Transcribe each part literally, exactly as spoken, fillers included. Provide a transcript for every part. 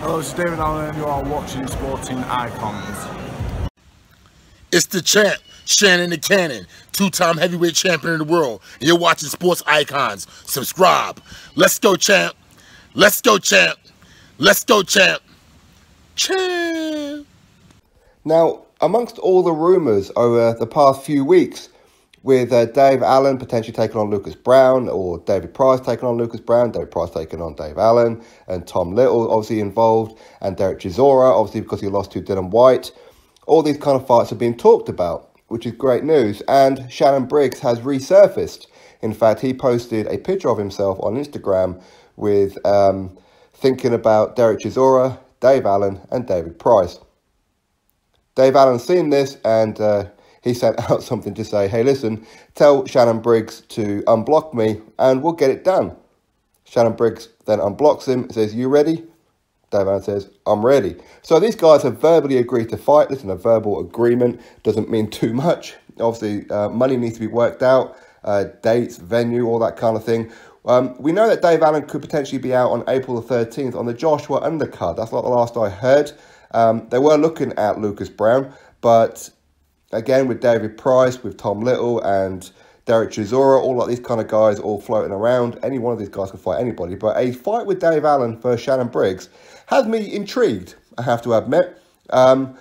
Hello, it's David Allen and you are watching Sporting Icons. It's the champ, Shannon the Cannon, two-time heavyweight champion of the world, and you're watching Sports Icons. Subscribe. Let's go, champ. Let's go, champ. Let's go, champ. Champ. Now, amongst all the rumours over the past few weeks, with uh, Dave Allen potentially taking on Lucas Brown, or David Price taking on Lucas Brown, David Price taking on Dave Allen, and Tom Little obviously involved, and Derek Chisora, obviously because he lost to Dillian Whyte. All these kind of fights have been talked about, which is great news, and Shannon Briggs has resurfaced. In fact, he posted a picture of himself on Instagram with um, thinking about Derek Chisora, Dave Allen, and David Price. Dave Allen's seen this, and Uh, he sent out something to say, hey, listen, tell Shannon Briggs to unblock me and we'll get it done. Shannon Briggs then unblocks him and says, you ready? Dave Allen says, I'm ready. So these guys have verbally agreed to fight. Listen, a verbal agreement doesn't mean too much. Obviously, uh, money needs to be worked out, uh, dates, venue, all that kind of thing. Um, we know that Dave Allen could potentially be out on April the thirteenth on the Joshua undercard. That's not the last I heard. Um, they were looking at Lucas Brown, but again, with David Price, with Tom Little and Derek Chisora, all like these kind of guys all floating around. Any one of these guys can fight anybody. But a fight with Dave Allen versus Shannon Briggs has me intrigued, I have to admit. Um,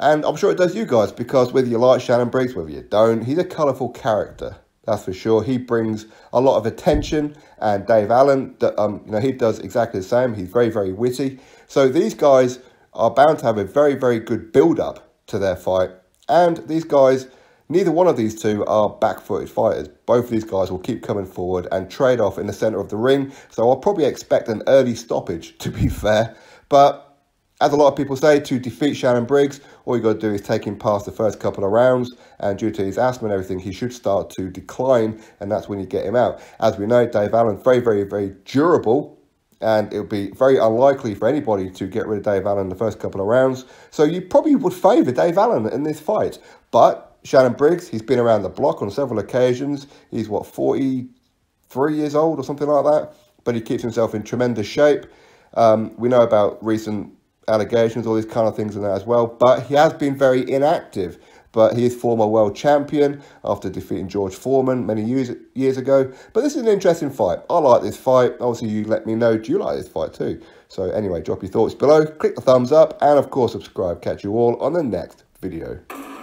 and I'm sure it does you guys, because whether you like Shannon Briggs, whether you don't, he's a colourful character, that's for sure. He brings a lot of attention. And Dave Allen, um, you know, he does exactly the same. He's very, very witty. So these guys are bound to have a very, very good build-up to their fight. And these guys, neither one of these two are back-footed fighters. Both of these guys will keep coming forward and trade off in the centre of the ring. So I'll probably expect an early stoppage, to be fair. But as a lot of people say, to defeat Shannon Briggs, all you got to do is take him past the first couple of rounds. And due to his asthma and everything, he should start to decline. And that's when you get him out. As we know, Dave Allen, very, very, very durable. And it would be very unlikely for anybody to get rid of Dave Allen in the first couple of rounds. So you probably would favour Dave Allen in this fight. But Shannon Briggs, he's been around the block on several occasions. He's, what, forty-three years old or something like that? But he keeps himself in tremendous shape. Um, we know about recent allegations, all these kind of things and that as well. But he has been very inactive. But he is former world champion after defeating George Foreman many years, years ago. But this is an interesting fight. I like this fight. Obviously, you let me know, do you like this fight too? So anyway, drop your thoughts below, click the thumbs up, and of course, subscribe. Catch you all on the next video.